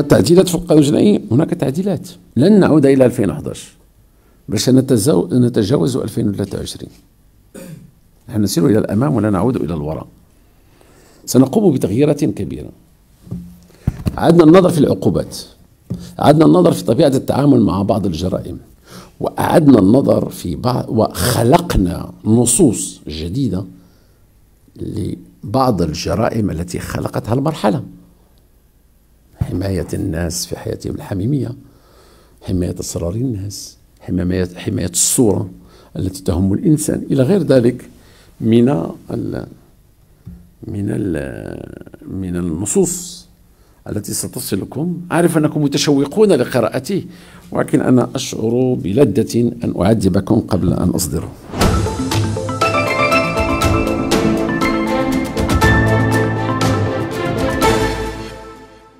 التعديلات في القانون الجنائي، هناك تعديلات. لن نعود إلى 2011 باش نتجاوز 2023. نحن نسير إلى الأمام ولا نعود إلى الوراء. سنقوم بتغييرات كبيرة. عدنا النظر في العقوبات، عدنا النظر في طبيعة التعامل مع بعض الجرائم، وأعدنا النظر في بعض، وخلقنا نصوص جديدة لبعض الجرائم التي خلقتها المرحلة. حماية الناس في حياتهم الحميمية، حماية أسرار الناس، حماية الصورة التي تهم الإنسان، إلى غير ذلك من النصوص التي ستصلكم. أعرف أنكم متشوقون لقراءته، ولكن أنا أشعر بلذة أن أعذبكم قبل أن أصدره.